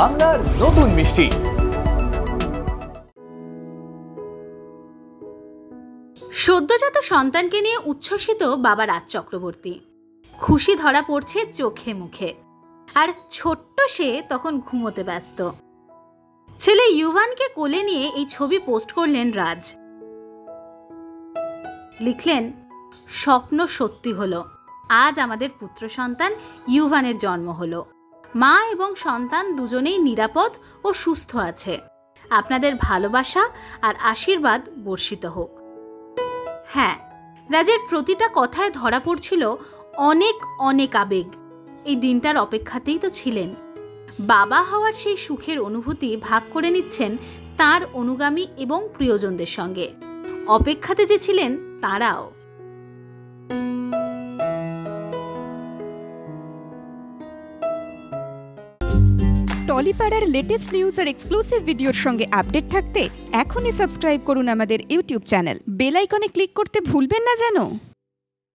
বাংলার নতুন মিষ্টি। সদ্যজাত সন্তানকে নিয়ে উচ্ছ্বসিত বাবা রাজ চক্রবর্তী। খুশি ধরা পড়ছে চোখে মুখে, আর ছোট্ট সে তখন ঘুমোতে ব্যস্ত। ছেলে ইউভানকে কোলে নিয়ে এই ছবি পোস্ট করলেন রাজ। লিখলেন, স্বপ্ন সত্যি হলো। আজ আমাদের পুত্র সন্তান ইউভানের জন্ম হলো। মা এবং সন্তান দুজনেই নিরাপদ ও সুস্থ আছে। আপনাদের ভালোবাসা আর আশীর্বাদ বর্ষিত হোক। হ্যাঁ, রাজের প্রতিটা কথায় ধরা পড়ছিল অনেক অনেক আবেগ। এই দিনটার অপেক্ষাতেই তো ছিলেন। বাবা হওয়ার সেই সুখের অনুভূতি ভাগ করে নিচ্ছেন তার অনুগামী এবং প্রিয়জনদের সঙ্গে। অপেক্ষাতে যে ছিলেন তারাও। টলিপাড়ার লেটেস্ট নিউজ আর এক্সক্লুসিভ ভিডিওর সঙ্গে আপডেট থাকতে এখনই সাবস্ক্রাইব করুন আমাদের ইউটিউব চ্যানেল। বেল আইকনে ক্লিক করতে ভুলবেন না যেন।